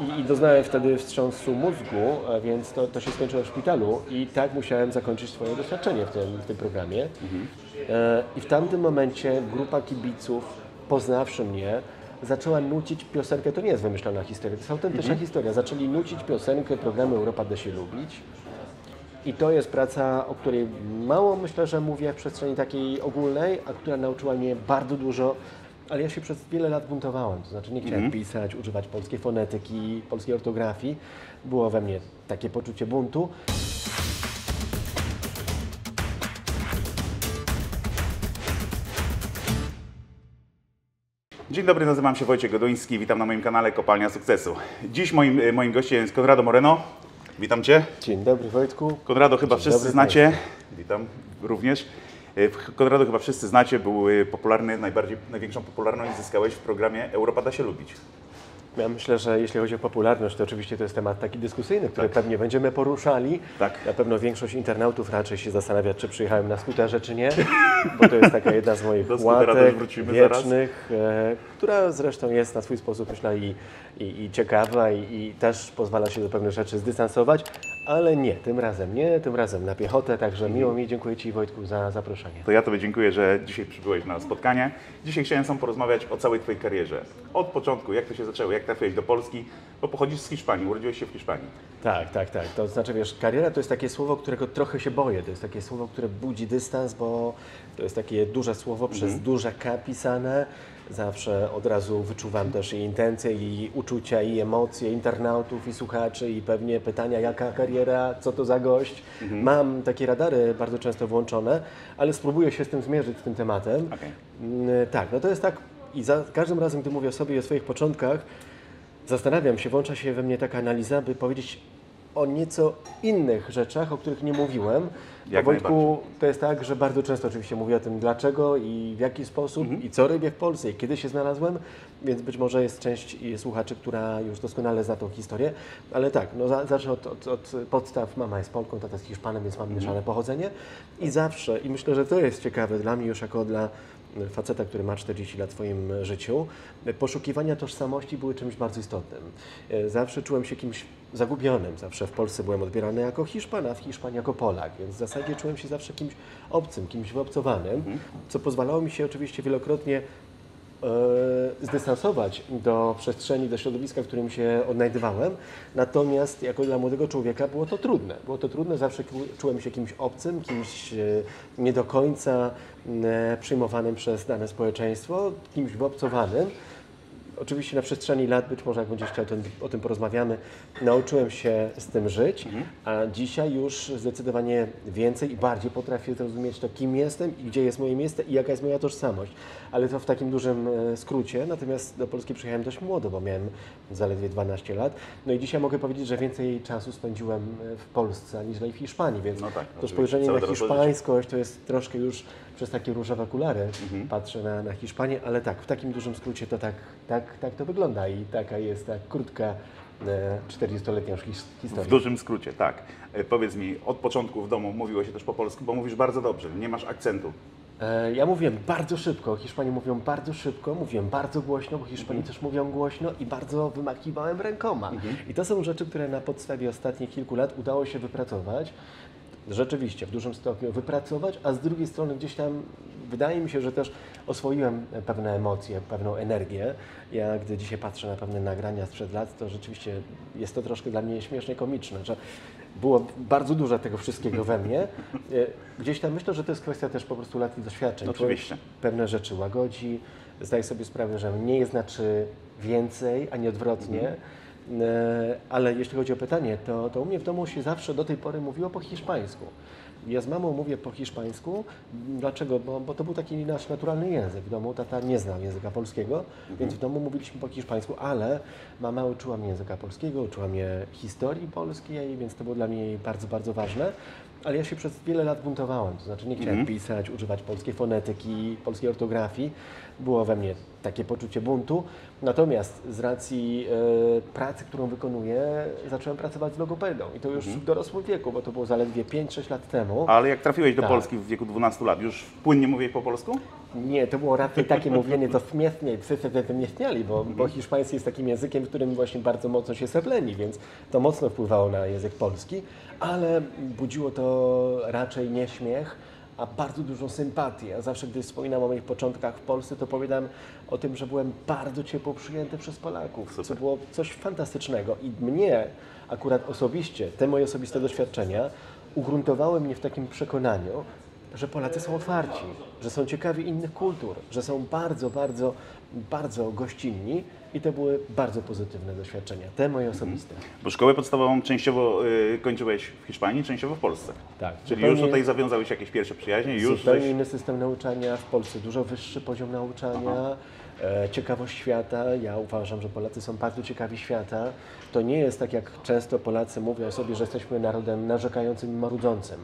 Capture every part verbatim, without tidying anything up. I, i doznałem wtedy wstrząsu mózgu, więc to, to się skończyło w szpitalu i tak musiałem zakończyć swoje doświadczenie w tym, w tym programie. Mhm. E, I w tamtym momencie grupa kibiców, poznawszy mnie, zaczęła nucić piosenkę, to nie jest wymyślona historia, to jest autentyczna mhm. historia. Zaczęli nucić piosenkę programu Europa da się lubić. I to jest praca, o której mało myślę, że mówię w przestrzeni takiej ogólnej, a która nauczyła mnie bardzo dużo. Ale ja się przez wiele lat buntowałem, to znaczy nie chciałem mm. pisać, używać polskiej fonetyki, polskiej ortografii. Było we mnie takie poczucie buntu. Dzień dobry, nazywam się Wojciech Goduński, witam na moim kanale Kopalnia Sukcesu. Dziś moim, moim gościem jest Conrado Moreno. Witam Cię. Dzień dobry, Wojtku. Konrado chyba Dzień wszyscy dobry, znacie. Wojtku. Witam również. Konrado chyba wszyscy znacie, był popularny, najbardziej, największą popularność zyskałeś w programie Europa da się lubić. Ja myślę, że jeśli chodzi o popularność, to oczywiście to jest temat taki dyskusyjny, który tak. pewnie będziemy poruszali. Tak. Na pewno większość internautów raczej się zastanawia, czy przyjechałem na skuterze, czy nie, bo to jest taka jedna z moich łatek wiecznych, e, która zresztą jest na swój sposób, myślę, i, i, i ciekawa i, i też pozwala się do pewnych rzeczy zdystansować, ale nie, tym razem nie, tym razem na piechotę, także miło mi, dziękuję Ci, Wojtku, za zaproszenie. To ja Tobie dziękuję, że dzisiaj przybyłeś na spotkanie. Dzisiaj chciałem sam porozmawiać o całej Twojej karierze. Od początku, jak to się zaczęło, jak trafiłeś do Polski, bo pochodzisz z Hiszpanii, urodziłeś się w Hiszpanii. Tak, tak, tak. To znaczy, wiesz, kariera to jest takie słowo, którego trochę się boję. To jest takie słowo, które budzi dystans, bo to jest takie duże słowo przez mm. duże K pisane. Zawsze od razu wyczuwam też i intencje, i uczucia, i emocje internautów, i słuchaczy, i pewnie pytania, jaka kariera, co to za gość. Mhm. Mam takie radary bardzo często włączone, ale spróbuję się z tym zmierzyć, z tym tematem. Okay. Tak, no to jest tak i za każdym razem, gdy mówię o sobie i o swoich początkach, zastanawiam się, włącza się we mnie taka analiza, by powiedzieć o nieco innych rzeczach, o których nie mówiłem. W Wojtku, to jest tak, że bardzo często oczywiście mówię o tym, dlaczego i w jaki sposób mhm. i co robię w Polsce i kiedy się znalazłem, więc być może jest część słuchaczy, która już doskonale zna tą historię, ale tak, no za, zacznę od, od, od podstaw. Mama jest Polką, tata jest Hiszpanem, więc mam mhm. mieszane pochodzenie i zawsze, i myślę, że to jest ciekawe dla mnie już jako dla faceta, który ma czterdzieści lat w swoim życiu, poszukiwania tożsamości były czymś bardzo istotnym. Zawsze czułem się kimś zagubionym. Zawsze w Polsce byłem odbierany jako Hiszpan, a w Hiszpanii jako Polak, więc w zasadzie czułem się zawsze kimś obcym, kimś wyobcowanym, co pozwalało mi się oczywiście wielokrotnie zdystansować do przestrzeni, do środowiska, w którym się odnajdywałem. Natomiast jako dla młodego człowieka było to trudne. Było to trudne, zawsze czułem się kimś obcym, kimś nie do końca przyjmowanym przez dane społeczeństwo, kimś wyobcowanym. Oczywiście na przestrzeni lat, być może jak będziesz chciał, o tym porozmawiamy, nauczyłem się z tym żyć, a dzisiaj już zdecydowanie więcej i bardziej potrafię zrozumieć to, kim jestem i gdzie jest moje miejsce i jaka jest moja tożsamość. Ale to w takim dużym skrócie. Natomiast do Polski przyjechałem dość młodo, bo miałem zaledwie dwanaście lat. No i dzisiaj mogę powiedzieć, że więcej czasu spędziłem w Polsce aniżeli w Hiszpanii, więc no tak, to spojrzenie na hiszpańskość to jest troszkę już przez takie różowe okulary mhm. patrzę na, na Hiszpanię, ale tak, w takim dużym skrócie to tak, tak, tak to wygląda i taka jest ta krótka, czterdziestoletnia już historia. W dużym skrócie, tak. Powiedz mi, od początku w domu mówiło się też po polsku, bo mówisz bardzo dobrze, nie masz akcentu. Ja mówiłem bardzo szybko, Hiszpanie mówią bardzo szybko, mówiłem bardzo głośno, bo Hiszpanie mhm. też mówią głośno i bardzo wymakiwałem rękoma. Mhm. I to są rzeczy, które na podstawie ostatnich kilku lat udało się wypracować. Rzeczywiście, w dużym stopniu wypracować, a z drugiej strony gdzieś tam wydaje mi się, że też oswoiłem pewne emocje, pewną energię. Ja, gdy dzisiaj patrzę na pewne nagrania sprzed lat, to rzeczywiście jest to troszkę dla mnie śmieszne i komiczne, że było bardzo dużo tego wszystkiego we mnie. Gdzieś tam myślę, że to jest kwestia też po prostu lat i doświadczeń. Oczywiście. Pewne rzeczy łagodzi, zdaję sobie sprawę, że mniej znaczy więcej, a nie odwrotnie. Mhm. Ale jeśli chodzi o pytanie, to, to u mnie w domu się zawsze do tej pory mówiło po hiszpańsku. Ja z mamą mówię po hiszpańsku. Dlaczego? Bo, bo to był taki nasz naturalny język w domu. Tata nie znał języka polskiego, mhm. więc w domu mówiliśmy po hiszpańsku, ale mama uczyła mnie języka polskiego, uczyła mnie historii polskiej, więc to było dla mnie bardzo, bardzo ważne. Ale ja się przez wiele lat buntowałem, to znaczy nie chciałem mhm. pisać, używać polskiej fonetyki, polskiej ortografii. Było we mnie takie poczucie buntu. Natomiast z racji y, pracy, którą wykonuję, zacząłem pracować z logopedą i to już mhm. w dorosłym wieku, bo to było zaledwie pięć sześć lat temu. Ale jak trafiłeś do tak. Polski w wieku dwunastu lat, już płynnie mówiłeś po polsku? Nie, to było raczej takie mówienie, to wmiestnie, wszyscy tym nie śmiali, bo, mhm. bo hiszpański jest takim językiem, w którym właśnie bardzo mocno się sepleni, więc to mocno wpływało na język polski, ale budziło to raczej nie śmiech, a bardzo dużą sympatię. A zawsze, gdy wspominam o moich początkach w Polsce, to powiadam o tym, że byłem bardzo ciepło przyjęty przez Polaków, Super. co było coś fantastycznego. I mnie akurat osobiście, te moje osobiste doświadczenia ugruntowały mnie w takim przekonaniu, że Polacy są otwarci, że są ciekawi innych kultur, że są bardzo, bardzo, bardzo gościnni i to były bardzo pozytywne doświadczenia, te moje osobiste. Mhm. Bo szkołę podstawową częściowo y, kończyłeś w Hiszpanii, częściowo w Polsce. Tak. Czyli zupełnie, już tutaj zawiązałeś jakieś pierwsze przyjaźnie? Już zupełnie żeś... inny system nauczania w Polsce, dużo wyższy poziom nauczania. Aha. Ciekawość świata. Ja uważam, że Polacy są bardzo ciekawi świata. To nie jest tak, jak często Polacy mówią sobie, że jesteśmy narodem narzekającym i marudzącym.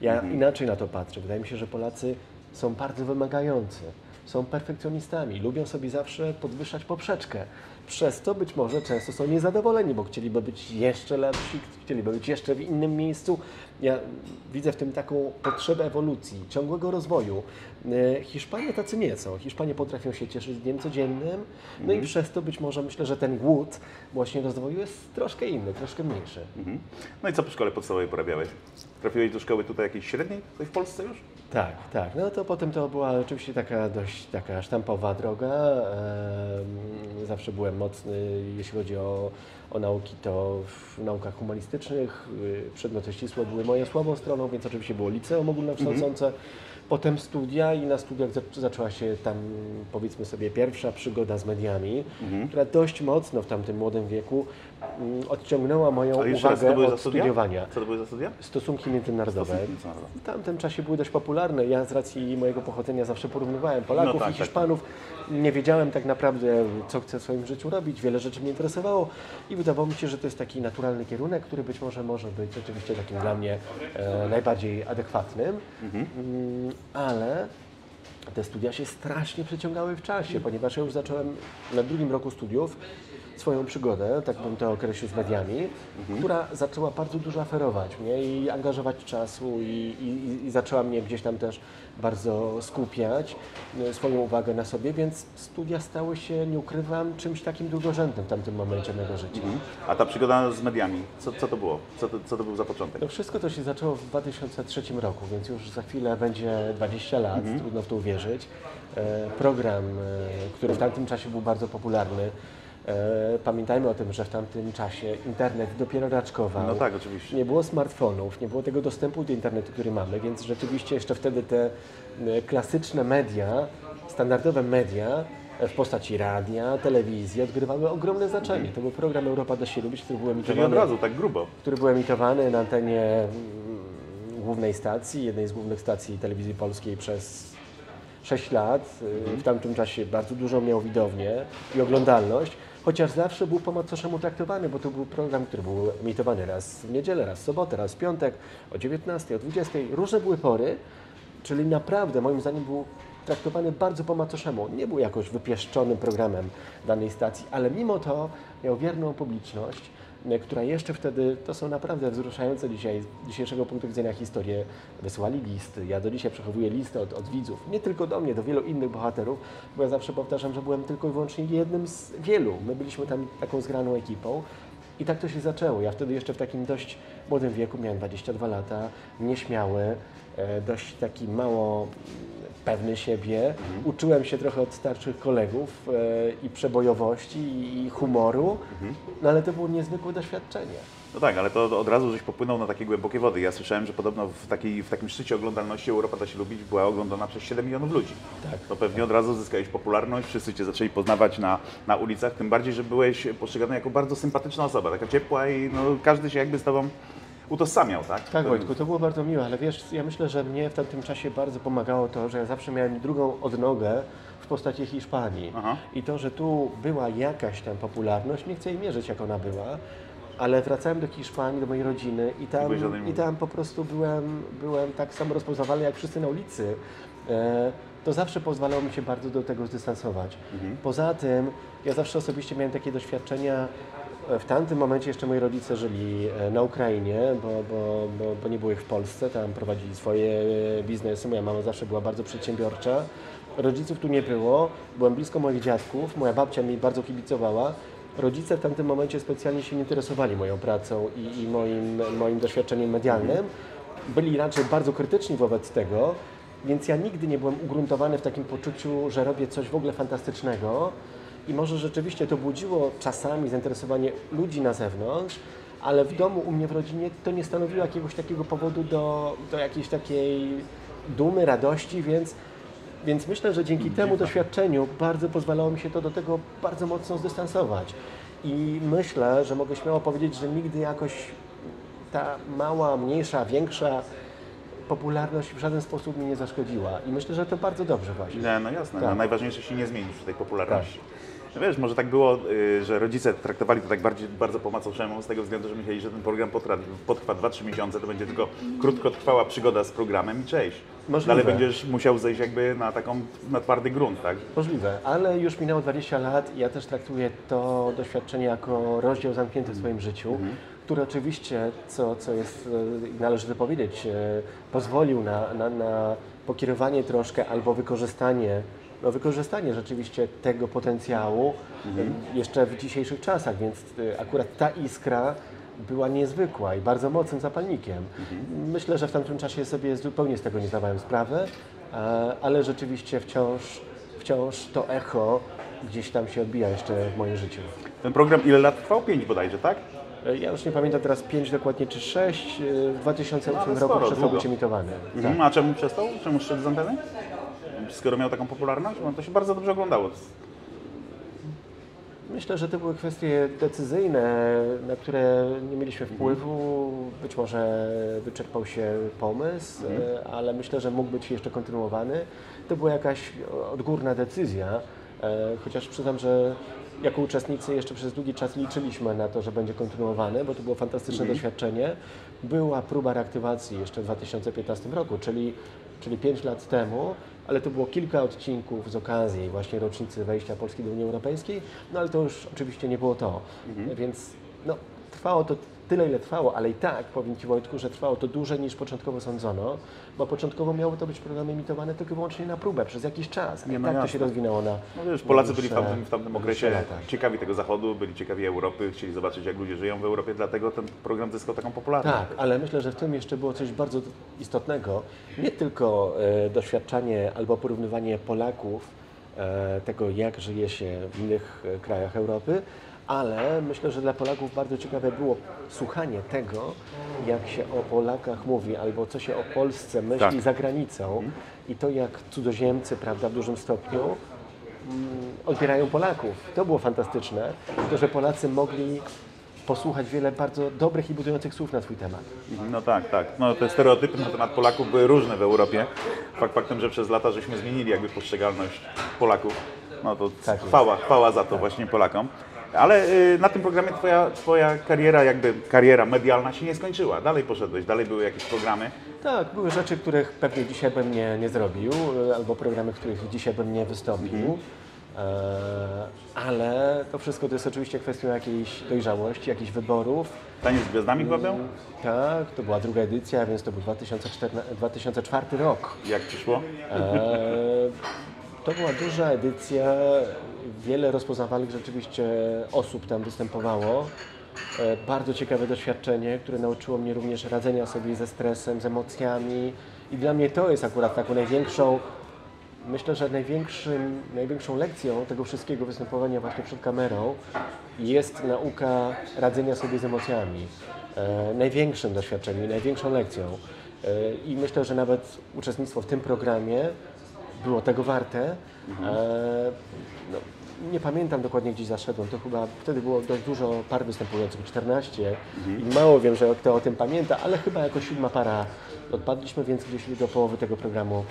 Ja mhm. inaczej na to patrzę. Wydaje mi się, że Polacy są bardzo wymagający, są perfekcjonistami, lubią sobie zawsze podwyższać poprzeczkę. Przez to być może często są niezadowoleni, bo chcieliby być jeszcze lepsi, chcieliby być jeszcze w innym miejscu. Ja widzę w tym taką potrzebę ewolucji, ciągłego rozwoju. Hiszpanie tacy nie są. Hiszpanie potrafią się cieszyć dniem codziennym, no mhm. i przez to być może myślę, że ten głód właśnie rozwoju jest troszkę inny, troszkę mniejszy. Mhm. No i co po szkole podstawowej porabiałeś? Trafiłeś do szkoły tutaj jakiejś średniej, tutaj w Polsce już? Tak, tak. No to potem to była oczywiście taka dość taka sztampowa droga. Zawsze byłem mocny, jeśli chodzi o, o nauki, to w naukach humanistycznych przedmioty ścisłe były moją słabą stroną, więc oczywiście było liceum ogólnokształcące, mhm. potem studia i na studiach zaczęła się tam, powiedzmy sobie, pierwsza przygoda z mediami, mhm. która dość mocno w tamtym młodym wieku odciągnęła moją uwagę od studiowania. Co to były za studia? Stosunki międzynarodowe. W tamtym czasie były dość popularne. Ja z racji mojego pochodzenia zawsze porównywałem Polaków no tak, i Hiszpanów. Tak. Nie wiedziałem tak naprawdę, co chcę w swoim życiu robić. Wiele rzeczy mnie interesowało i wydawało mi się, że to jest taki naturalny kierunek, który być może może być oczywiście takim dla mnie e, najbardziej adekwatnym, mhm. ale te studia się strasznie przeciągały w czasie, ponieważ ja już zacząłem na drugim roku studiów swoją przygodę, tak bym to określił, z mediami, mhm. która zaczęła bardzo dużo aferować mnie i angażować czasu i, i, i zaczęła mnie gdzieś tam też bardzo skupiać swoją uwagę na sobie, więc studia stały się, nie ukrywam, czymś takim drugorzędnym w tamtym momencie mojego życia. Mhm. A ta przygoda z mediami, co, co to było? Co to, co to był za początek? No wszystko to się zaczęło w dwa tysiące trzecim roku, więc już za chwilę będzie dwadzieścia lat, mhm. trudno w to uwierzyć. E, program, który w tamtym czasie był bardzo popularny. Pamiętajmy o tym, że w tamtym czasie internet dopiero raczkował. No tak, oczywiście. Nie było smartfonów, nie było tego dostępu do internetu, który mamy, więc rzeczywiście jeszcze wtedy te klasyczne media, standardowe media w postaci radia, telewizji odgrywały ogromne znaczenie. To był program Europa da się lubić, który był emitowany, czyli od razu, tak grubo. Który był emitowany na antenie głównej stacji, jednej z głównych stacji telewizji polskiej przez sześć lat. W tamtym czasie bardzo dużo miał widownię i oglądalność. Chociaż zawsze był po macoszemu traktowany, bo to był program, który był emitowany raz w niedzielę, raz w sobotę, raz w piątek, o dziewiętnastej, o dwudziestej. Różne były pory, czyli naprawdę moim zdaniem był traktowany bardzo po macoszemu. Nie był jakoś wypieszczonym programem danej stacji, ale mimo to miał wierną publiczność, która jeszcze wtedy, to są naprawdę wzruszające dzisiaj, z dzisiejszego punktu widzenia historie, wysyłali listy. Ja do dzisiaj przechowuję listy od, od widzów, nie tylko do mnie, do wielu innych bohaterów, bo ja zawsze powtarzam, że byłem tylko i wyłącznie jednym z wielu. My byliśmy tam taką zgraną ekipą i tak to się zaczęło. Ja wtedy jeszcze w takim dość młodym wieku, miałem dwadzieścia dwa lata, nieśmiały, dość taki mało pewny siebie. Mhm. Uczyłem się trochę od starszych kolegów yy, i przebojowości, i humoru, mhm. no ale to było niezwykłe doświadczenie. No tak, ale to od razu żeś popłynął na takie głębokie wody. Ja słyszałem, że podobno w, takiej, w takim szczycie oglądalności Europa da się lubić była oglądana przez siedem milionów ludzi. Tak. To pewnie tak. Od razu zyskałeś popularność, wszyscy cię zaczęli poznawać na, na ulicach, tym bardziej, że byłeś postrzegany jako bardzo sympatyczna osoba, taka ciepła i no, każdy się jakby z tobą utożsamiał, tak? Tak, Wojtku, to było bardzo miłe, ale wiesz, ja myślę, że mnie w tamtym czasie bardzo pomagało to, że ja zawsze miałem drugą odnogę w postaci Hiszpanii. Aha. I to, że tu była jakaś tam popularność, nie chcę jej mierzyć, jak ona była, ale wracałem do Hiszpanii, do mojej rodziny i tam, i tam po prostu byłem, byłem tak samo rozpoznawalny jak wszyscy na ulicy. to zawsze pozwalało mi się bardzo do tego zdystansować. Mhm. Poza tym ja zawsze osobiście miałem takie doświadczenia. W tamtym momencie jeszcze moi rodzice żyli na Ukrainie, bo, bo, bo, bo nie były w Polsce, tam prowadzili swoje biznesy. Moja mama zawsze była bardzo przedsiębiorcza. Rodziców tu nie było, byłem blisko moich dziadków, moja babcia mi bardzo kibicowała. Rodzice w tamtym momencie specjalnie się nie interesowali moją pracą i, i moim, moim doświadczeniem medialnym. Byli raczej bardzo krytyczni wobec tego, więc ja nigdy nie byłem ugruntowany w takim poczuciu, że robię coś w ogóle fantastycznego. I może rzeczywiście to budziło czasami zainteresowanie ludzi na zewnątrz, ale w domu, u mnie w rodzinie to nie stanowiło jakiegoś takiego powodu do, do jakiejś takiej dumy, radości, więc, więc myślę, że dzięki temu doświadczeniu bardzo pozwalało mi się to do tego bardzo mocno zdystansować. I myślę, że mogę śmiało powiedzieć, że nigdy jakoś ta mała, mniejsza, większa popularność w żaden sposób mi nie zaszkodziła. I myślę, że to bardzo dobrze właśnie. Nie, no jasne, tak. No, najważniejsze się nie zmienić przy tej popularności. Tak. No wiesz, może tak było, że rodzice traktowali to tak bardziej, bardzo po macoszemu, z tego względu, że myśleli, że ten program potra, potrwa dwa trzy miesiące, to będzie tylko krótkotrwała przygoda z programem i cześć. Możliwe. Ale będziesz musiał zejść jakby na taką, na twardy grunt, tak? Możliwe, ale już minęło dwadzieścia lat i ja też traktuję to doświadczenie jako rozdział zamknięty w swoim życiu. Mhm. Który oczywiście, co, co jest, należy wypowiedzieć, pozwolił na, na, na pokierowanie troszkę albo wykorzystanie, no wykorzystanie rzeczywiście tego potencjału mhm. jeszcze w dzisiejszych czasach, więc akurat ta iskra była niezwykła i bardzo mocnym zapalnikiem. Mhm. Myślę, że w tamtym czasie sobie zupełnie z tego nie zdawałem sprawy, ale rzeczywiście wciąż, wciąż to echo gdzieś tam się odbija jeszcze w moim życiu. Ten program ile lat trwał? Pięć bodajże, tak? Ja już nie pamiętam teraz pięć dokładnie, czy sześć, w dwa tysiące ósmym roku przestał być emitowany. Mhm. Tak. A czemu przestał? Czemu szedł z anteny? Skoro miał taką popularność, to się bardzo dobrze oglądało. Myślę, że to były kwestie decyzyjne, na które nie mieliśmy wpływu. Być może wyczerpał się pomysł, mhm. ale myślę, że mógł być jeszcze kontynuowany. To była jakaś odgórna decyzja, chociaż przyznam, że jako uczestnicy jeszcze przez długi czas liczyliśmy na to, że będzie kontynuowane, bo to było fantastyczne mhm. doświadczenie. Była próba reaktywacji jeszcze w dwa tysiące piętnastym roku, czyli, czyli pięć lat temu, ale to było kilka odcinków z okazji właśnie rocznicy wejścia Polski do Unii Europejskiej, no ale to już oczywiście nie było to. Mhm. Więc no, trwało to tyle, ile trwało, ale i tak, powiem Ci Wojtku, że trwało to dłużej niż początkowo sądzono, bo początkowo miało to być programy emitowane tylko i wyłącznie na próbę przez jakiś czas, a i tak to się rozwinęło na... No wiesz, Polacy byli w tamtym, w tamtym okresie ciekawi tego Zachodu, byli ciekawi Europy, chcieli zobaczyć, jak ludzie żyją w Europie, dlatego ten program zyskał taką popularność. Tak, ale myślę, że w tym jeszcze było coś bardzo istotnego, nie tylko e, doświadczanie albo porównywanie Polaków, e, tego jak żyje się w innych krajach Europy, ale myślę, że dla Polaków bardzo ciekawe było słuchanie tego, jak się o Polakach mówi, albo co się o Polsce myśli tak. za granicą i to, jak cudzoziemcy, prawda, w dużym stopniu mm, odbierają Polaków. To było fantastyczne, to, że Polacy mogli posłuchać wiele bardzo dobrych i budujących słów na swój temat. No tak, tak. No, te stereotypy na temat Polaków były różne w Europie. Fakt faktem, że przez lata żeśmy zmienili jakby postrzegalność Polaków. No to tak chwała, chwała za to tak. właśnie Polakom. Ale na tym programie twoja, twoja kariera, jakby kariera medialna się nie skończyła. Dalej poszedłeś, dalej były jakieś programy. Tak, były rzeczy, których pewnie dzisiaj bym nie, nie zrobił, albo programy, w których dzisiaj bym nie wystąpił. Mm. Ale to wszystko to jest oczywiście kwestią jakiejś dojrzałości, jakichś wyborów. Taniec z Gwiazdami chyba był? Tak, to była druga edycja, więc to był dwa tysiące czwarty rok. Jak przyszło? To była duża edycja, wiele rozpoznawalnych rzeczywiście osób tam występowało. Bardzo ciekawe doświadczenie, które nauczyło mnie również radzenia sobie ze stresem, z emocjami. I dla mnie to jest akurat taką największą, myślę, że największym, największą lekcją tego wszystkiego występowania właśnie przed kamerą jest nauka radzenia sobie z emocjami. Największym doświadczeniem, największą lekcją. I myślę, że nawet uczestnictwo w tym programie było tego warte. Mhm. E, no, nie pamiętam dokładnie, gdzie zaszedłem, to chyba wtedy było dość dużo par występujących, czternaście mhm. i mało wiem, że kto o tym pamięta, ale chyba jako siódma para odpadliśmy, więc gdzieś do połowy tego programu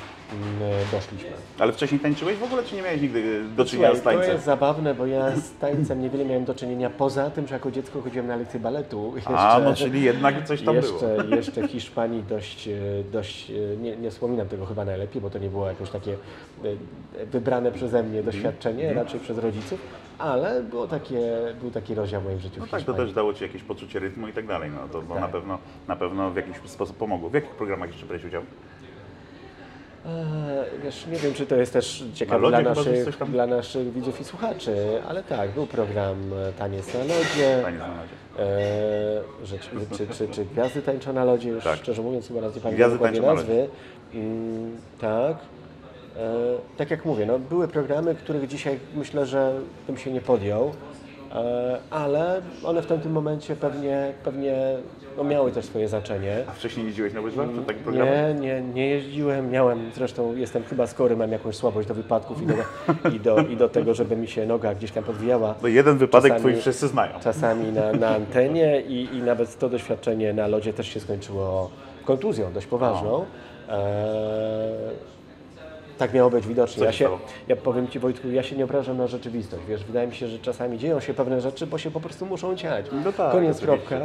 doszliśmy. Ale wcześniej tańczyłeś w ogóle, czy nie miałeś nigdy do czynienia Słuchaj, z tańcem? To jest zabawne, bo ja z tańcem niewiele miałem do czynienia, poza tym, że jako dziecko chodziłem na lekcje baletu. Jeszcze, A, no czyli jednak coś tam jeszcze, było. Jeszcze Hiszpanii dość, dość nie, nie wspominam tego chyba najlepiej, bo to nie było jakoś takie wybrane przeze mnie doświadczenie, mhm. raczej przez rodziców, ale było takie, był taki rozdział w moim życiu. No tak, to też dało Ci jakieś poczucie rytmu i tak dalej, no to bo tak. na, pewno, na pewno w jakiś sposób pomogło. W jakich programach jeszcze brałeś udział? Eee, wiesz, nie wiem, czy to jest też ciekawe na dla, naszych, tam... dla naszych widzów i słuchaczy, ale tak, był program Taniec na Lodzie, Taniec na Lodzie. Eee, że, czy, czy, czy, czy Gwiazdy Tańczą na Lodzie, już tak. szczerze mówiąc chyba raz nie pamiętam dokładnie nazwy. Mm, tak. E, tak jak mówię, no, były programy, których dzisiaj myślę, że bym się nie podjął, e, ale one w tamtym momencie pewnie, pewnie no, miały też swoje znaczenie. A wcześniej jeździłeś na łyżwach przed takim programem? Nie, nie, nie jeździłem, miałem, zresztą jestem chyba skory, mam jakąś słabość do wypadków i do, i do, i do tego, żeby mi się noga gdzieś tam podwijała. No jeden wypadek twój wszyscy znają. Czasami na, na antenie i, i nawet to doświadczenie na lodzie też się skończyło kontuzją dość poważną. No. E, Tak miało być widocznie. Ja, się, ja powiem Ci, Wojtku, ja się nie obrażam na rzeczywistość. Wiesz, wydaje mi się, że czasami dzieją się pewne rzeczy, bo się po prostu muszą dziać. No tak, koniec, kropka.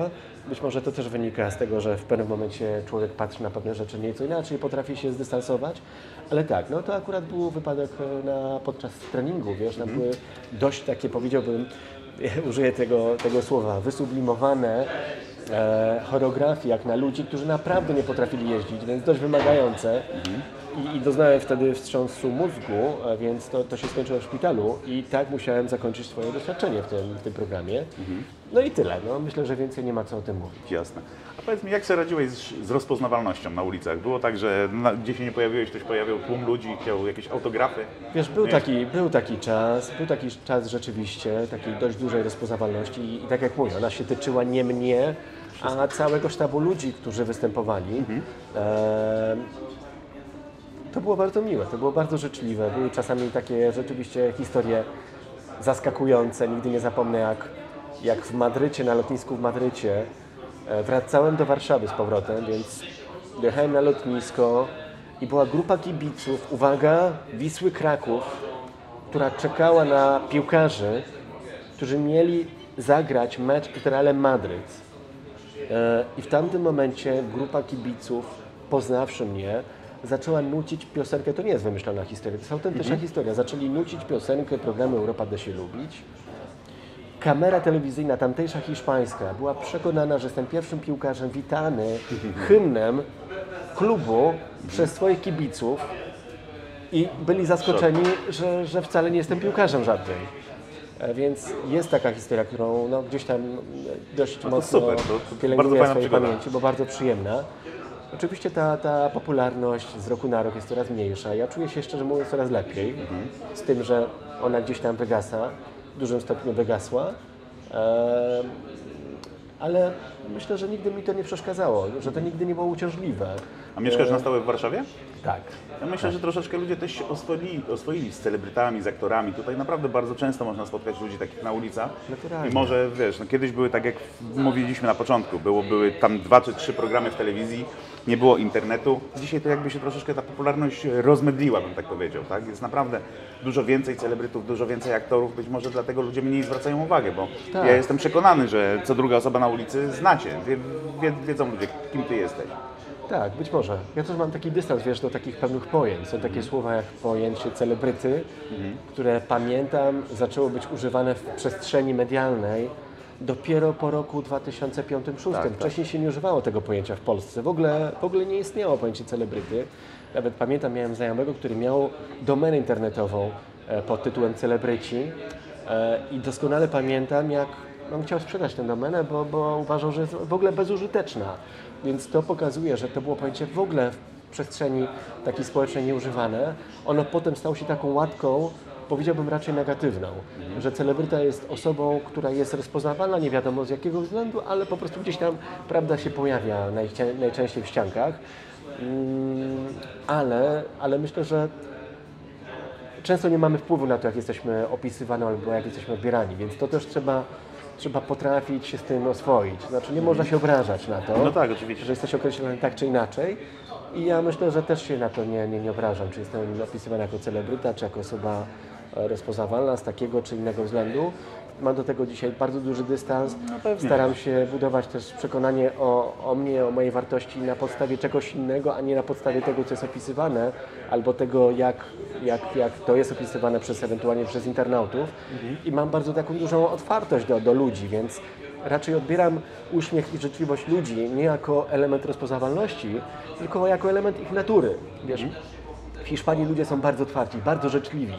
Być może to też wynika z tego, że w pewnym momencie człowiek patrzy na pewne rzeczy nieco inaczej, potrafi się zdystansować. Ale tak, no to akurat był wypadek na, podczas treningu, wiesz, tam mhm. były dość takie, powiedziałbym, użyję tego, tego słowa, wysublimowane e, choreografie jak na ludzi, którzy naprawdę nie potrafili jeździć, więc dość wymagające. Mhm. I doznałem wtedy wstrząsu mózgu, więc to, to się skończyło w szpitalu i tak musiałem zakończyć swoje doświadczenie w tym, w tym programie. Mhm. No i tyle. No, myślę, że więcej nie ma co o tym mówić. Jasne. A powiedz mi, jak sobie radziłeś z, z rozpoznawalnością na ulicach? Było tak, że na, gdzie się nie pojawiłeś, ktoś pojawiał tłum ludzi, chciał jakieś autografy? Wiesz, był taki, był taki czas, był taki czas rzeczywiście, takiej dość dużej rozpoznawalności i, i tak jak mówię, ona się tyczyła nie mnie, Wszystko. a całego sztabu ludzi, którzy występowali. Mhm. E To było bardzo miłe, to było bardzo życzliwe. Były czasami takie rzeczywiście historie zaskakujące. Nigdy nie zapomnę, jak, jak w Madrycie, na lotnisku w Madrycie wracałem do Warszawy z powrotem, więc dojechałem na lotnisko i była grupa kibiców, uwaga, Wisły Kraków, która czekała na piłkarzy, którzy mieli zagrać mecz przed Realem Madryt. I w tamtym momencie grupa kibiców, poznawszy mnie, zaczęła nucić piosenkę, to nie jest wymyślona historia, to jest autentyczna mhm. historia. Zaczęli nucić piosenkę programu Europa da się lubić. Kamera telewizyjna, tamtejsza hiszpańska, była przekonana, że jestem pierwszym piłkarzem witany hymnem klubu przez swoich kibiców i byli zaskoczeni, że, że wcale nie jestem piłkarzem żadnym. Więc jest taka historia, którą no, gdzieś tam dość no mocno pielęgnuję swojej pamięci, bo bardzo przyjemna. Oczywiście ta, ta popularność z roku na rok jest coraz mniejsza. Ja czuję się, szczerze mówiąc, coraz lepiej, mhm. z tym, że ona gdzieś tam wygasa, w dużym stopniu wygasła, e, ale myślę, że nigdy mi to nie przeszkadzało, że to nigdy nie było uciążliwe. A mieszkasz na stałe w Warszawie? Tak. Ja myślę, tak. że troszeczkę ludzie też się oswoili, oswoili z celebrytami, z aktorami. Tutaj naprawdę bardzo często można spotkać ludzi takich na ulicach. Naturalnie. I może, wiesz, no kiedyś były, tak jak mówiliśmy na początku, było, były tam dwa czy trzy programy w telewizji, nie było internetu. Dzisiaj to jakby się troszeczkę ta popularność rozmydliła, bym tak powiedział, tak? Jest naprawdę dużo więcej celebrytów, dużo więcej aktorów, być może dlatego ludzie mniej zwracają uwagę, bo tak. ja jestem przekonany, że co druga osoba na ulicy znacie, wie, wie, wiedzą ludzie, kim ty jesteś. Tak, być może. Ja też mam taki dystans, wiesz, do takich pewnych pojęć. Są takie mm. słowa jak pojęcie celebryty, mm. które pamiętam zaczęło być używane w przestrzeni medialnej dopiero po roku dwa tysiące piątym dwa tysiące szóstym. Tak, Wcześniej tak. się nie używało tego pojęcia w Polsce. W ogóle, w ogóle nie istniało pojęcie celebryty. Nawet pamiętam, miałem znajomego, który miał domenę internetową pod tytułem celebryci i doskonale pamiętam, jak on chciał sprzedać tę domenę, bo, bo uważał, że jest w ogóle bezużyteczna. Więc to pokazuje, że to było pojęcie w ogóle w przestrzeni takiej społecznej nieużywane. Ono potem stało się taką łatką, powiedziałbym raczej negatywną, mhm. że celebryta jest osobą, która jest rozpoznawalna, nie wiadomo z jakiego względu, ale po prostu gdzieś tam prawda się pojawia najczęściej w ściankach. Mm, ale, ale myślę, że często nie mamy wpływu na to, jak jesteśmy opisywani albo jak jesteśmy odbierani, więc to też trzeba, trzeba potrafić się z tym oswoić. Znaczy nie można się obrażać na to, no tak, oczywiście, że jesteś określony tak czy inaczej. I ja myślę, że też się na to nie, nie, nie obrażam, czy jestem opisywany jako celebryta, czy jako osoba rozpoznawalna z takiego czy innego względu. Mam do tego dzisiaj bardzo duży dystans. No staram się budować też przekonanie o, o mnie, o mojej wartości na podstawie czegoś innego, a nie na podstawie tego, co jest opisywane, albo tego, jak, jak, jak to jest opisywane przez ewentualnie przez internautów. Mhm. I mam bardzo taką dużą otwartość do, do ludzi, więc raczej odbieram uśmiech i życzliwość ludzi nie jako element rozpoznawalności, tylko jako element ich natury. Wiesz, mhm. w Hiszpanii ludzie są bardzo otwarci, bardzo życzliwi.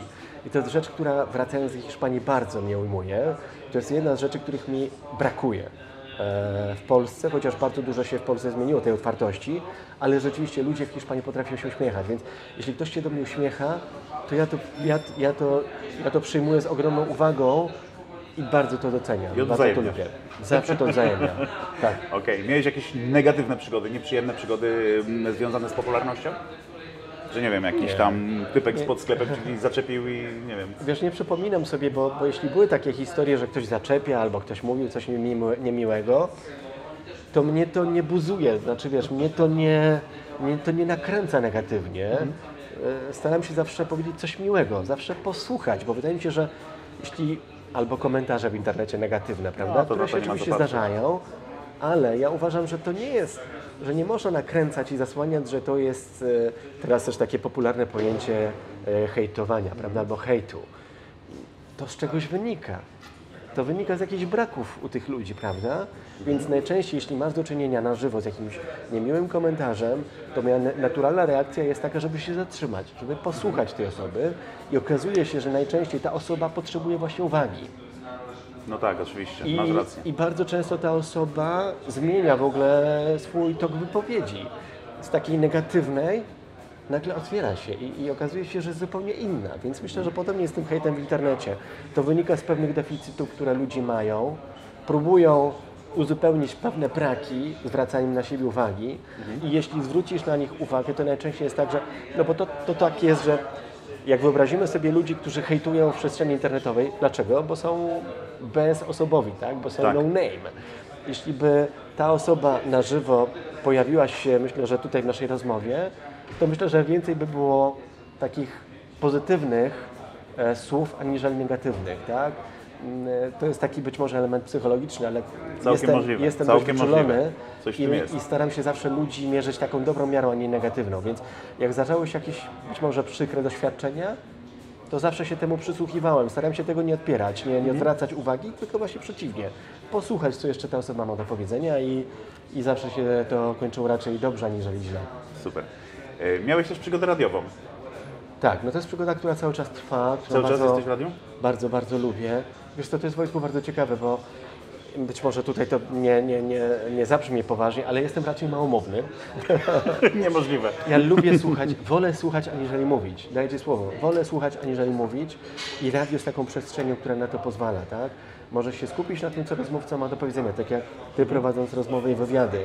I to jest rzecz, która wracając z Hiszpanii bardzo mnie ujmuje. To jest jedna z rzeczy, których mi brakuje w Polsce, chociaż bardzo dużo się w Polsce zmieniło tej otwartości, ale rzeczywiście ludzie w Hiszpanii potrafią się uśmiechać, więc jeśli ktoś się do mnie uśmiecha, to ja to, ja, ja to, ja to przyjmuję z ogromną uwagą i bardzo to doceniam. I bardzo to lubię. Zawsze to wzajemnie. Tak. Okej. Miałeś jakieś negatywne przygody, nieprzyjemne przygody związane z popularnością? Że nie wiem, jakiś nie. tam typek spod sklepem czyli zaczepił i nie wiem. Wiesz, nie przypominam sobie, bo, bo jeśli były takie historie, że ktoś zaczepia albo ktoś mówił coś niemiłego, to mnie to nie buzuje, znaczy wiesz, mnie to nie, mnie to nie nakręca negatywnie. Mhm. Staram się zawsze powiedzieć coś miłego, zawsze posłuchać, bo wydaje mi się, że jeśli albo komentarze w internecie negatywne, prawda, no, to które się oczywiście zdarzają, ale ja uważam, że to nie jest, że nie można nakręcać i zasłaniać, że to jest teraz też takie popularne pojęcie hejtowania, prawda, albo hejtu. To z czegoś wynika. To wynika z jakichś braków u tych ludzi, prawda? Więc najczęściej, jeśli masz do czynienia na żywo z jakimś niemiłym komentarzem, to moja naturalna reakcja jest taka, żeby się zatrzymać, żeby posłuchać tej osoby i okazuje się, że najczęściej ta osoba potrzebuje właśnie uwagi. No tak, oczywiście, I, masz rację. I bardzo często ta osoba zmienia w ogóle swój tok wypowiedzi. Z takiej negatywnej nagle otwiera się i, i okazuje się, że jest zupełnie inna. Więc myślę, że potem jest tym hejtem w internecie. To wynika z pewnych deficytów, które ludzie mają. Próbują uzupełnić pewne braki, zwracaniem na siebie uwagi. Mhm. I jeśli zwrócisz na nich uwagę, to najczęściej jest tak, że... No bo to, to tak jest, że... Jak wyobrazimy sobie ludzi, którzy hejtują w przestrzeni internetowej, dlaczego? Bo są bezosobowi, tak? Bo są tak. no name. Jeśli by ta osoba na żywo pojawiła się, myślę, że tutaj w naszej rozmowie, to myślę, że więcej by było takich pozytywnych e, słów, aniżeli negatywnych, tak? To jest taki być może element psychologiczny, ale Całkiem jestem, możliwe. jestem Całkiem dość wyczulony i, i staram się zawsze ludzi mierzyć taką dobrą miarą, a nie negatywną, więc jak zdarzały się jakieś być może przykre doświadczenia, to zawsze się temu przysłuchiwałem, staram się tego nie odpierać, nie, nie odwracać uwagi, tylko właśnie przeciwnie, posłuchać, co jeszcze ta osoba ma do powiedzenia i, i zawsze się to kończyło raczej dobrze, aniżeli źle. Super. Miałeś też przygodę radiową. Tak, no to jest przygoda, która cały czas trwa. Cały bardzo, czas jesteś w radiu? Bardzo, bardzo lubię. Wiesz co, to jest, Wojtku, bardzo ciekawe, bo być może tutaj to nie, nie, nie, nie zabrzmie poważnie, ale jestem raczej małomówny. Niemożliwe. Ja lubię słuchać, wolę słuchać, aniżeli mówić. Daję ci słowo. Wolę słuchać, aniżeli mówić i radio jest taką przestrzenią, która na to pozwala, tak? Możesz się skupić na tym, co rozmówca ma do powiedzenia, tak jak ty prowadząc rozmowy i wywiady.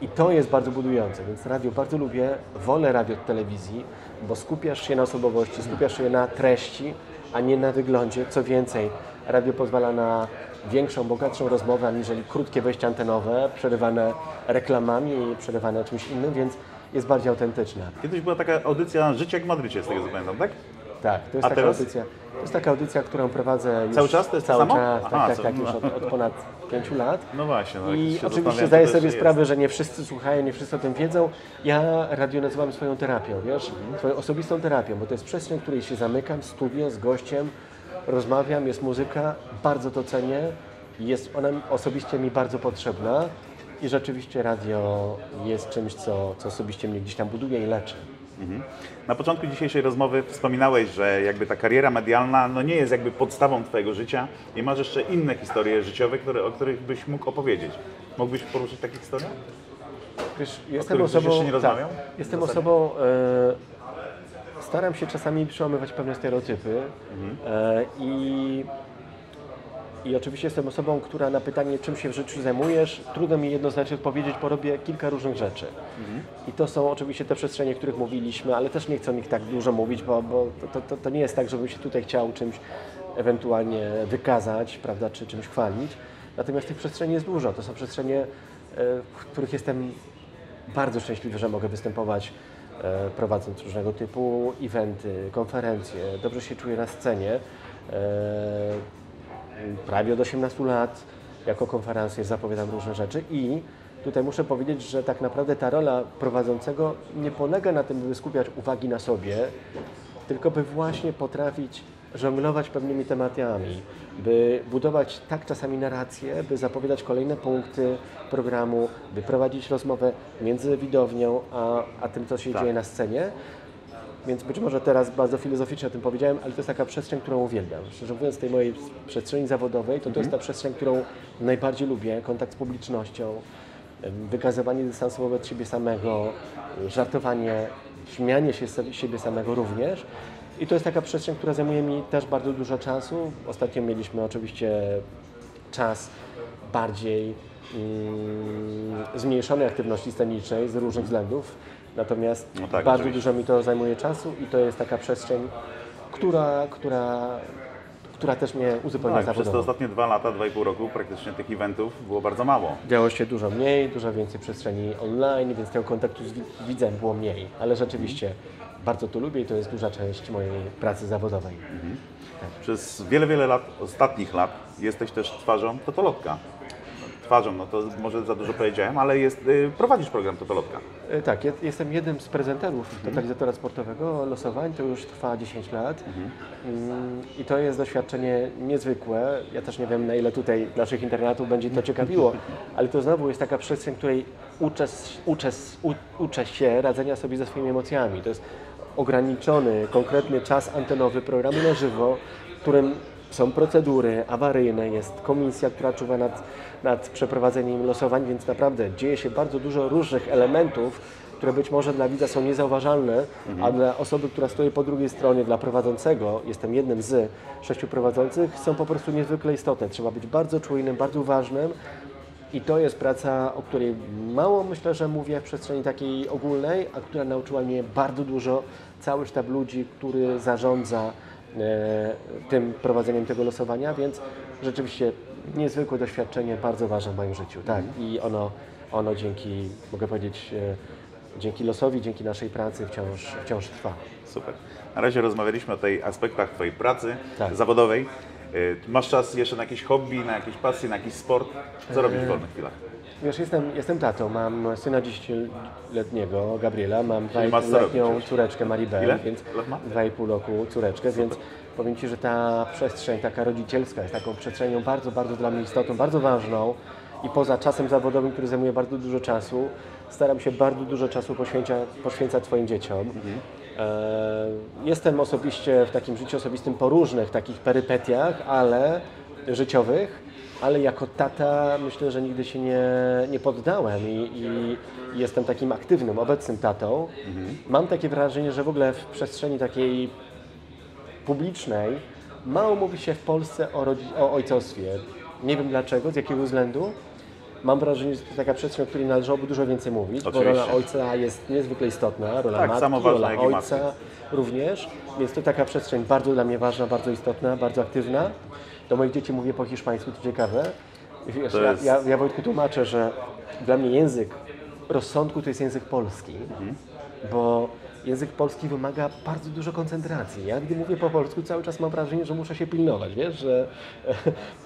I to jest bardzo budujące, więc radio bardzo lubię, wolę radio od telewizji, bo skupiasz się na osobowości, skupiasz się na treści, a nie na wyglądzie. Co więcej, radio pozwala na większą, bogatszą rozmowę, aniżeli krótkie wejścia antenowe, przerywane reklamami i przerywane czymś innym, więc jest bardziej autentyczne. Kiedyś była taka audycja Życie jak w Madrycie, z tego co pamiętam, tak? Tak, to jest, taka audycja, to jest taka audycja, którą prowadzę już cały czas, to jest cały samo? czas, Aha, tak, co, tak, no. już od, od ponad pięciu lat. No właśnie. No, I oczywiście zdaję sobie sprawę, jest. że nie wszyscy słuchają, nie wszyscy o tym wiedzą. Ja radio nazywam swoją terapią, wiesz, mhm. swoją osobistą terapią, bo to jest przestrzeń, w której się zamykam, studiuję z gościem, rozmawiam, jest muzyka, bardzo to cenię, jest ona osobiście mi bardzo potrzebna i rzeczywiście radio jest czymś, co, co osobiście mnie gdzieś tam buduje i leczy. Mhm. Na początku dzisiejszej rozmowy wspominałeś, że jakby ta kariera medialna no nie jest jakby podstawą twojego życia i masz jeszcze inne historie życiowe, które, o których byś mógł opowiedzieć. Mógłbyś poruszyć takie historie? Wiesz, jestem osobą, jeszcze nie rozmawiał? Tak, jestem osobą, e, staram się czasami przełamywać pewne stereotypy mhm. e, i I oczywiście jestem osobą, która na pytanie, czym się w życiu zajmujesz, trudno mi jednoznacznie odpowiedzieć, bo robię kilka różnych rzeczy. Mhm. I to są oczywiście te przestrzenie, o których mówiliśmy, ale też nie chcę o nich tak dużo mówić, bo, bo to, to, to nie jest tak, żebym się tutaj chciał czymś ewentualnie wykazać, prawda, czy czymś chwalić. Natomiast tych przestrzeni jest dużo. To są przestrzenie, w których jestem bardzo szczęśliwy, że mogę występować, prowadząc różnego typu eventy, konferencje. Dobrze się czuję na scenie. Prawie od osiemnastu lat jako konferencjer zapowiadam różne rzeczy i tutaj muszę powiedzieć, że tak naprawdę ta rola prowadzącego nie polega na tym, by skupiać uwagi na sobie, tylko by właśnie potrafić żonglować pewnymi tematami, by budować tak czasami narrację, by zapowiadać kolejne punkty programu, by prowadzić rozmowę między widownią a, a tym, co się tak. dzieje na scenie. Więc być może teraz bardzo filozoficznie o tym powiedziałem, ale to jest taka przestrzeń, którą uwielbiam. Szczerze mówiąc, z tej mojej przestrzeni zawodowej, to mhm. to jest ta przestrzeń, którą najbardziej lubię. Kontakt z publicznością, wykazywanie dystansu wobec siebie samego, żartowanie, śmianie się z siebie samego również. I to jest taka przestrzeń, która zajmuje mi też bardzo dużo czasu. Ostatnio mieliśmy oczywiście czas bardziej mm, zmniejszonej aktywności scenicznej z różnych względów. Natomiast no tak, bardzo oczywiście. dużo mi to zajmuje czasu i to jest taka przestrzeń, która, która, która też mnie uzupełnia no tak, zawodowo. Przez te ostatnie dwa lata, dwa i pół roku praktycznie tych eventów było bardzo mało. Działo się dużo mniej, dużo więcej przestrzeni online, więc tego kontaktu z widzem było mniej. Ale rzeczywiście mhm. bardzo to lubię i to jest duża część mojej pracy zawodowej. Mhm. Tak. Przez wiele, wiele lat, ostatnich lat jesteś też twarzą Totolotka. Twarzą, no to może za dużo powiedziałem, ale jest, y, prowadzisz program Totolotka. Tak, ja jestem jednym z prezenterów mhm. totalizatora sportowego, losowań, to już trwa dziesięć lat mhm. mm, i to jest doświadczenie niezwykłe. Ja też nie wiem, na ile tutaj naszych internatów będzie to ciekawiło, ale to znowu jest taka przestrzeń, w której uczę, uczę, u, uczę się radzenia sobie ze swoimi emocjami. To jest ograniczony, konkretny czas antenowy, programy na żywo, w którym są procedury awaryjne, jest komisja, która czuwa nad, nad przeprowadzeniem losowań, więc naprawdę dzieje się bardzo dużo różnych elementów, które być może dla widza są niezauważalne, mhm. a dla osoby, która stoi po drugiej stronie, dla prowadzącego, jestem jednym z sześciu prowadzących, są po prostu niezwykle istotne. Trzeba być bardzo czujnym, bardzo uważnym i to jest praca, o której mało myślę, że mówię w przestrzeni takiej ogólnej, a która nauczyła mnie bardzo dużo, cały sztab ludzi, który zarządza tym prowadzeniem tego losowania, więc rzeczywiście niezwykłe doświadczenie, bardzo ważne w moim życiu. Tak. I ono, ono dzięki, mogę powiedzieć, dzięki losowi, dzięki naszej pracy wciąż, wciąż trwa. Super. Na razie rozmawialiśmy o tych aspektach twojej pracy tak. zawodowej. Masz czas jeszcze na jakieś hobby, na jakieś pasje, na jakiś sport? Co robisz w wolnych chwilach? Wiesz, jestem, jestem tatą, mam syna dziesięcioletniego, Gabriela, mam dwuletnią córeczkę Maribel, Ile? więc dwa i pół roku córeczkę, Super. więc powiem Ci, że ta przestrzeń taka rodzicielska jest taką przestrzenią bardzo, bardzo dla mnie istotną, bardzo ważną i poza czasem zawodowym, który zajmuje bardzo dużo czasu, staram się bardzo dużo czasu poświęcać, poświęcać swoim dzieciom. Mhm. Jestem osobiście w takim życiu osobistym po różnych takich perypetiach, ale życiowych, ale jako tata myślę, że nigdy się nie, nie poddałem i, i jestem takim aktywnym, obecnym tatą. Mhm. Mam takie wrażenie, że w ogóle w przestrzeni takiej publicznej mało mówi się w Polsce o, o ojcostwie. Nie wiem dlaczego, z jakiego względu. Mam wrażenie, że to taka przestrzeń, o której należałoby dużo więcej mówić, Oczywiście. bo rola ojca jest niezwykle istotna, rola tak, matki, samo ważne, rola ojca również, więc to taka przestrzeń bardzo dla mnie ważna, bardzo istotna, bardzo aktywna. Do moich dzieci mówię po hiszpańsku, to ciekawe. Wiesz, to jest... ja, ja, ja Wojtku tłumaczę, że dla mnie język rozsądku to jest język polski, mhm. bo język polski wymaga bardzo dużo koncentracji. Ja gdy mówię po polsku, cały czas mam wrażenie, że muszę się pilnować, wiesz, że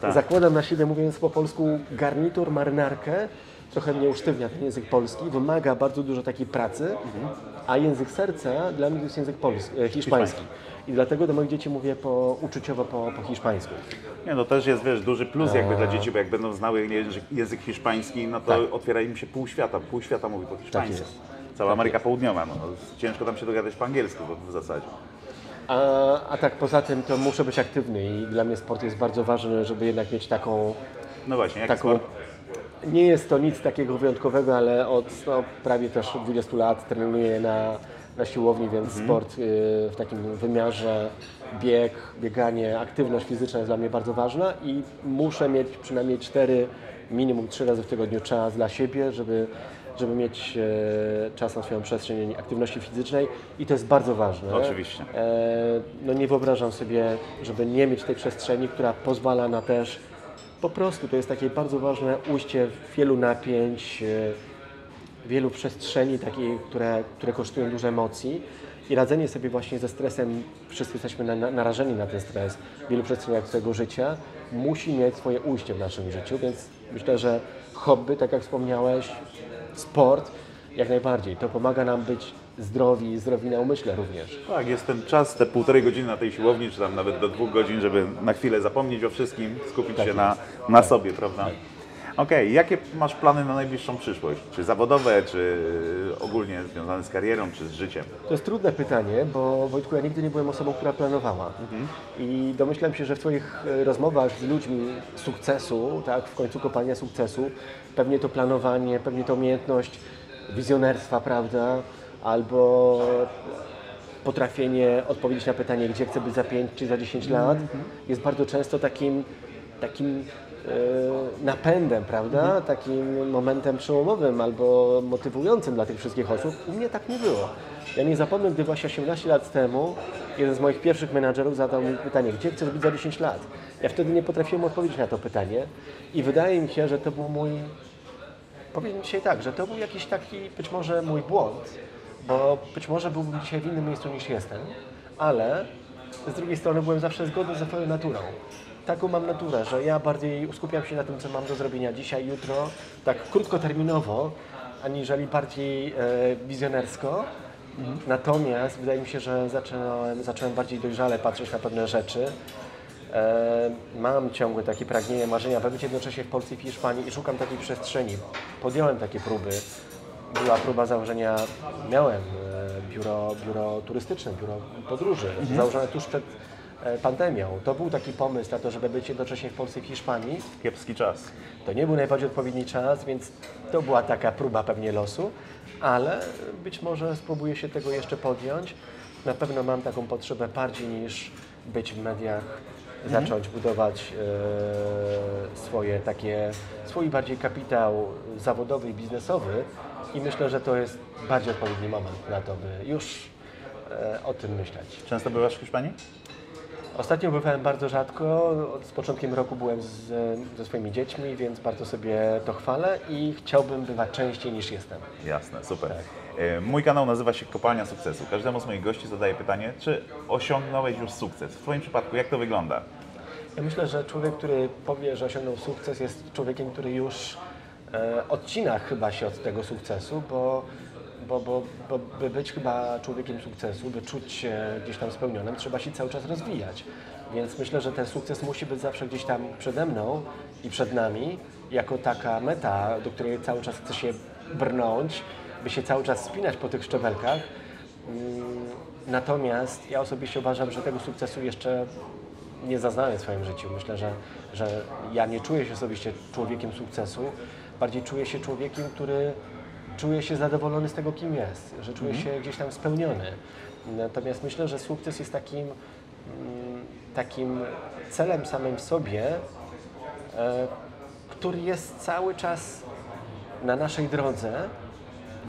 tak. zakładam na siebie, mówiąc po polsku, garnitur, marynarkę, trochę mnie usztywnia ten język polski, wymaga bardzo dużo takiej pracy, mhm. a język serca dla mnie to jest język polski, hiszpański. hiszpański. I dlatego do moich dzieci mówię po, uczuciowo po, po hiszpańsku. Nie, no też jest, wiesz, duży plus a... jakby dla dzieci, bo jak będą znały język, język hiszpański, no to tak. otwiera im się pół świata, pół świata mówi po hiszpańsku. Tak jest. Cała Ameryka Południowa, no, ciężko tam się dogadać po angielsku w zasadzie. A, a tak poza tym to muszę być aktywny i dla mnie sport jest bardzo ważny, żeby jednak mieć taką... No właśnie, jak taką, sport? Nie jest to nic takiego wyjątkowego, ale od no, prawie też dwudziestu lat trenuję na, na siłowni, więc mhm. sport yy, w takim wymiarze bieg, bieganie, aktywność fizyczna jest dla mnie bardzo ważna i muszę mieć przynajmniej cztery, minimum trzy razy w tygodniu czas dla siebie, żeby, żeby mieć e, czas na swoją przestrzeń aktywności fizycznej i to jest bardzo ważne. Oczywiście. E, no nie wyobrażam sobie, żeby nie mieć tej przestrzeni, która pozwala na też po prostu, to jest takie bardzo ważne ujście wielu napięć, e, wielu przestrzeni takich, które, które kosztują dużo emocji. I radzenie sobie właśnie ze stresem, wszyscy jesteśmy na, na, narażeni na ten stres w wielu przestrzeniach swojego życia, musi mieć swoje ujście w naszym życiu, więc myślę, że hobby, tak jak wspomniałeś, sport, jak najbardziej, to pomaga nam być zdrowi, zdrowi na umyśle również. Tak, jest ten czas, te półtorej godziny na tej siłowni, czy tam nawet do dwóch godzin, żeby na chwilę zapomnieć o wszystkim, skupić tak się na, na sobie, prawda? Tak. Okej, okay. Jakie masz plany na najbliższą przyszłość? Czy zawodowe, czy ogólnie związane z karierą, czy z życiem? To jest trudne pytanie, bo Wojtku, ja nigdy nie byłem osobą, która planowała. Mhm. I domyślam się, że w Twoich rozmowach z ludźmi sukcesu, tak, w końcu Kopalnia Sukcesu, pewnie to planowanie, pewnie to umiejętność wizjonerstwa, prawda, albo potrafienie odpowiedzieć na pytanie, gdzie chcę być za pięć czy za dziesięć lat, mhm. jest bardzo często takim, takim napędem, prawda? Takim momentem przełomowym albo motywującym dla tych wszystkich osób. U mnie tak nie było. Ja nie zapomnę, gdy właśnie osiemnaście lat temu jeden z moich pierwszych menadżerów zadał mi pytanie, gdzie chcesz być za dziesięć lat? Ja wtedy nie potrafiłem odpowiedzieć na to pytanie i wydaje mi się, że to był mój, powiem dzisiaj tak, że to był jakiś taki być może mój błąd, bo być może byłbym dzisiaj w innym miejscu niż jestem, ale z drugiej strony byłem zawsze zgodny ze swoją naturą. Taką mam naturę, że ja bardziej skupiam się na tym, co mam do zrobienia dzisiaj, jutro, tak krótkoterminowo, aniżeli bardziej e, wizjonersko. Mhm. Natomiast wydaje mi się, że zacząłem, zacząłem bardziej dojrzale patrzeć na pewne rzeczy. E, mam ciągle takie pragnienie, marzenia, by być jednocześnie w Polsce i w Hiszpanii i szukam takiej przestrzeni. Podjąłem takie próby. Była próba założenia, miałem e, biuro, biuro turystyczne, biuro podróży, mhm. założone tuż przed pandemią. To był taki pomysł na to, żeby być jednocześnie w Polsce i w Hiszpanii. Kiepski czas. To nie był najbardziej odpowiedni czas, więc to była taka próba pewnie losu, ale być może spróbuję się tego jeszcze podjąć. Na pewno mam taką potrzebę bardziej niż być w mediach, mhm. zacząć budować e, swoje takie, swój bardziej kapitał zawodowy i biznesowy i myślę, że to jest bardziej odpowiedni moment na to, by już e, o tym myśleć. Często bywasz w Hiszpanii? Ostatnio bywałem bardzo rzadko, z początkiem roku byłem z, ze swoimi dziećmi, więc bardzo sobie to chwalę i chciałbym bywać częściej niż jestem. Jasne, super. Tak. Mój kanał nazywa się Kopalnia Sukcesu. Każdemu z moich gości zadaję pytanie, czy osiągnąłeś już sukces? W Twoim przypadku jak to wygląda? Ja myślę, że człowiek, który powie, że osiągnął sukces, jest człowiekiem, który już e, odcina chyba się od tego sukcesu, bo Bo, bo, bo by być chyba człowiekiem sukcesu, by czuć się gdzieś tam spełnionym, trzeba się cały czas rozwijać. Więc myślę, że ten sukces musi być zawsze gdzieś tam przede mną i przed nami, jako taka meta, do której cały czas chce się brnąć, by się cały czas spinać po tych szczebelkach. Natomiast ja osobiście uważam, że tego sukcesu jeszcze nie zaznałem w swoim życiu. Myślę, że, że ja nie czuję się osobiście człowiekiem sukcesu, bardziej czuję się człowiekiem, który czuję się zadowolony z tego, kim jest, że czuję się gdzieś tam spełniony. Natomiast myślę, że sukces jest takim, takim celem samym w sobie, który jest cały czas na naszej drodze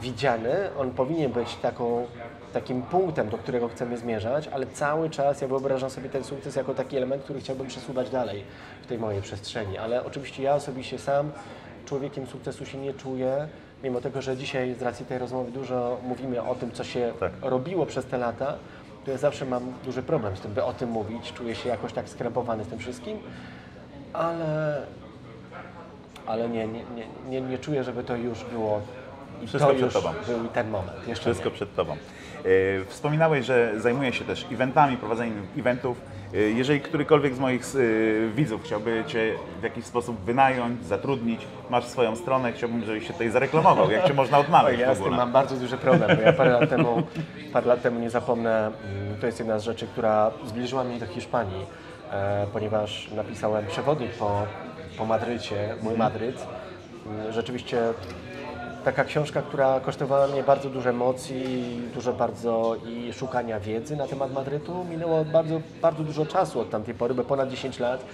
widziany. On powinien być taką, takim punktem, do którego chcemy zmierzać, ale cały czas ja wyobrażam sobie ten sukces jako taki element, który chciałbym przesuwać dalej w tej mojej przestrzeni. Ale oczywiście ja osobiście sam człowiekiem sukcesu się nie czuję, mimo tego, że dzisiaj z racji tej rozmowy dużo mówimy o tym, co się tak. robiło przez te lata, to ja zawsze mam duży problem z tym, by o tym mówić. Czuję się jakoś tak skrępowany z tym wszystkim, ale, ale nie, nie, nie, nie, nie czuję, żeby to już było i Wszystko to przed już tobą. Był ten moment. Jeszcze Wszystko nie. przed Tobą. Wspominałeś, że zajmujesz się też eventami, prowadzeniem eventów. Jeżeli którykolwiek z moich widzów chciałby Cię w jakiś sposób wynająć, zatrudnić, masz swoją stronę, chciałbym, żebyś się tutaj zareklamował. Jak Cię można odnaleźć? Ja z tym mam bardzo duży problem, bo ja parę lat temu, parę lat temu nie zapomnę, to jest jedna z rzeczy, która zbliżyła mnie do Hiszpanii, ponieważ napisałem przewodnik po, po Madrycie, mój Madryt. Rzeczywiście taka książka, która kosztowała mnie bardzo dużo emocji, dużo bardzo i szukania wiedzy na temat Madrytu. Minęło bardzo, bardzo dużo czasu od tamtej pory, bo ponad dziesięć lat.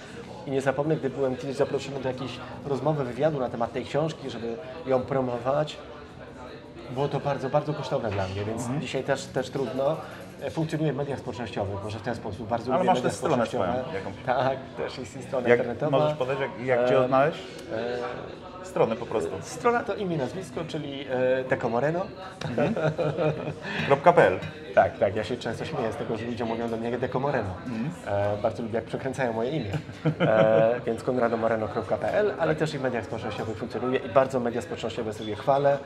I nie zapomnę, gdy byłem kiedyś zaproszony do jakiejś rozmowy, wywiadu na temat tej książki, żeby ją promować. Było to bardzo, bardzo kosztowne dla mnie, więc mhm. dzisiaj też, też trudno. Funkcjonuję w mediach społecznościowych, może w ten sposób. Bardzo ale lubię masz media też stronę swoją. Jakąś... Tak, też jest strona jak internetowa. Możesz podać, jak, jak Cię odnaleźć? E... Stronę po prostu. Strona to imię, nazwisko, czyli e, Teco Moreno. Mhm. .pl. Tak, tak, ja się często śmieję z tego, że ludzie mówią do mnie Teco Moreno. Mhm. E, bardzo lubię, jak przekręcają moje imię. E, więc conrado moreno kropka pl, ale tak. też i w mediach społecznościowych funkcjonuję i bardzo media społecznościowe sobie chwalę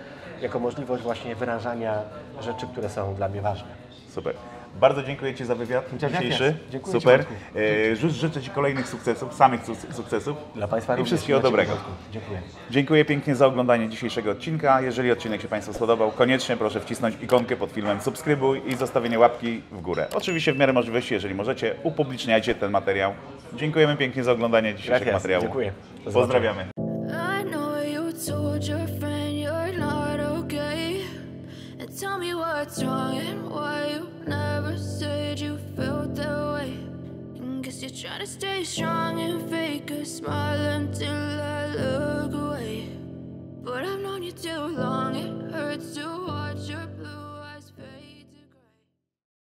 jako możliwość właśnie wyrażania rzeczy, które są dla mnie ważne. Super. Bardzo dziękuję Ci za wywiad dzisiejszy. Dziękuję Super. Ci Super. Życzę Ci kolejnych sukcesów, samych sukcesów dla Państwa i wszystkiego dobrego. Dziękuję. Dziękuję pięknie za oglądanie dzisiejszego odcinka. Jeżeli odcinek się Państwu spodobał, koniecznie proszę wcisnąć ikonkę pod filmem subskrybuj i zostawienie łapki w górę. Oczywiście w miarę możliwości, jeżeli możecie, upubliczniajcie ten materiał. Dziękujemy pięknie za oglądanie dzisiejszego Gracias. materiału. Dziękuję. Pozdrawiamy. Tell me what's wrong and why you never said you felt that way. And guess you're trying to stay strong and fake a smile until I look away. But I've known you too long, it hurts to watch your